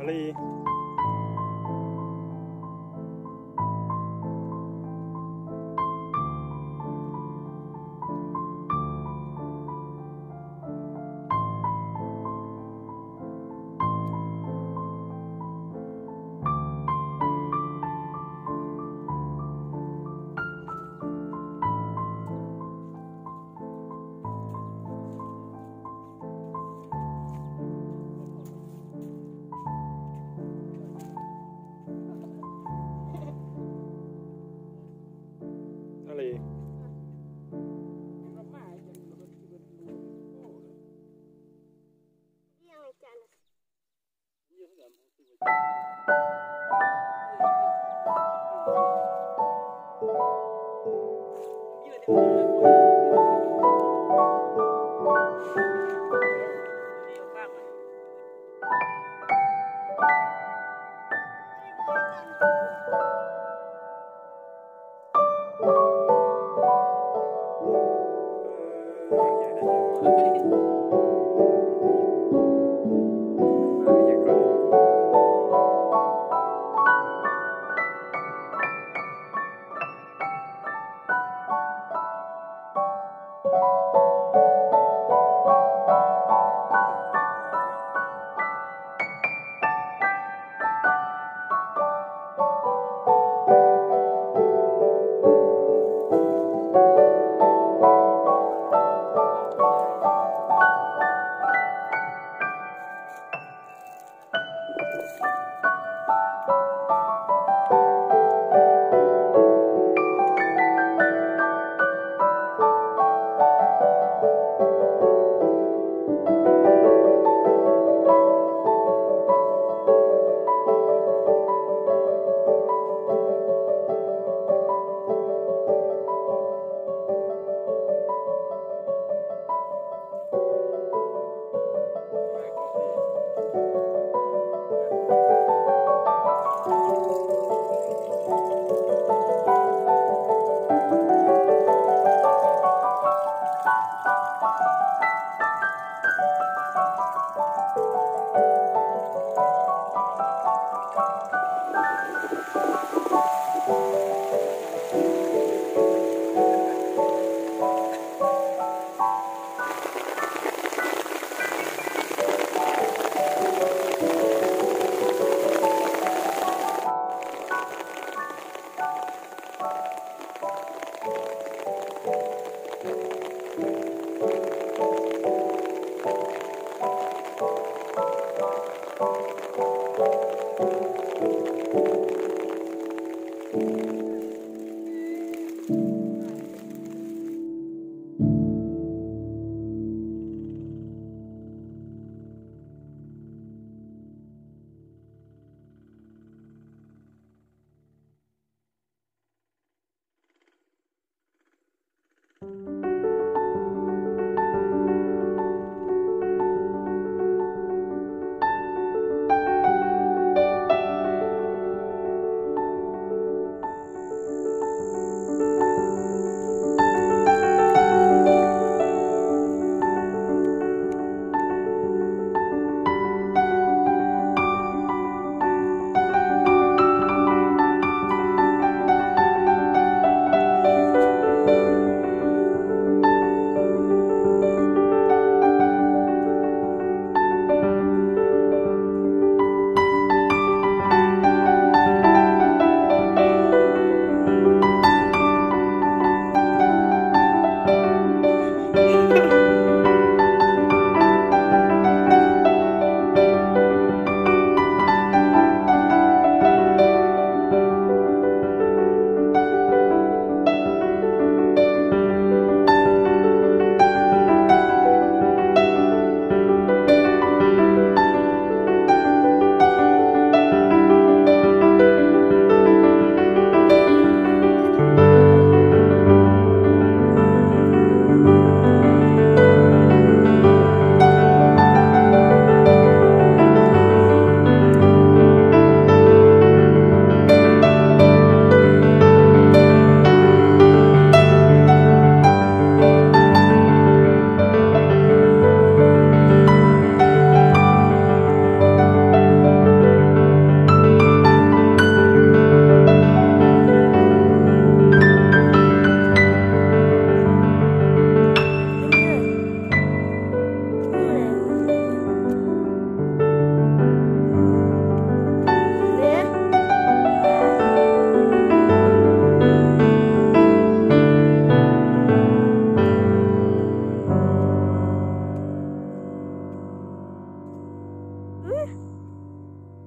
Hali.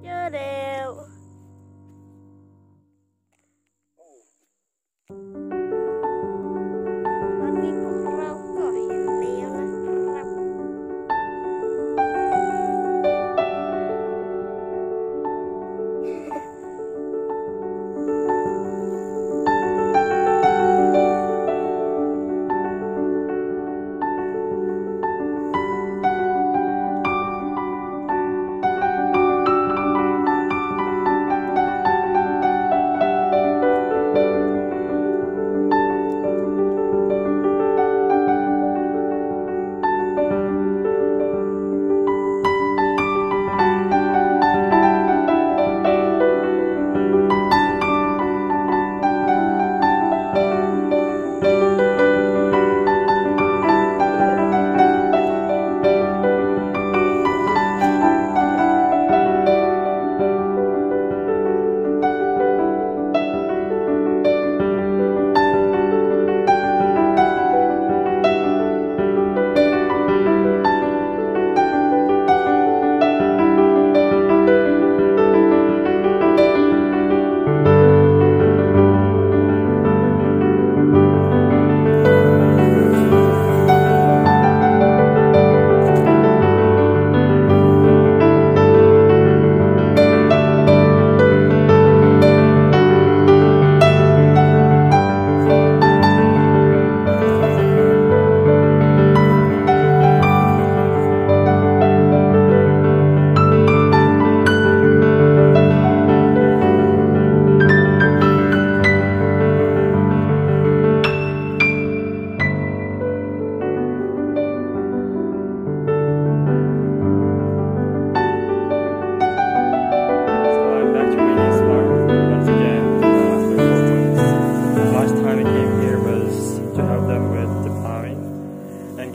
chưa đều. Con mình cũng rau cỏ hiền leo là rau.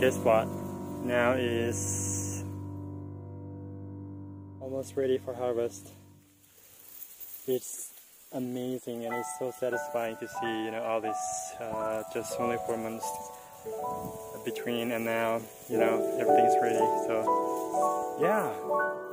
Guess what? Now is almost ready for harvest. It's amazing and it's so satisfying to see, you know, all this just only 4 months between, and now, you know, everything's ready. So yeah.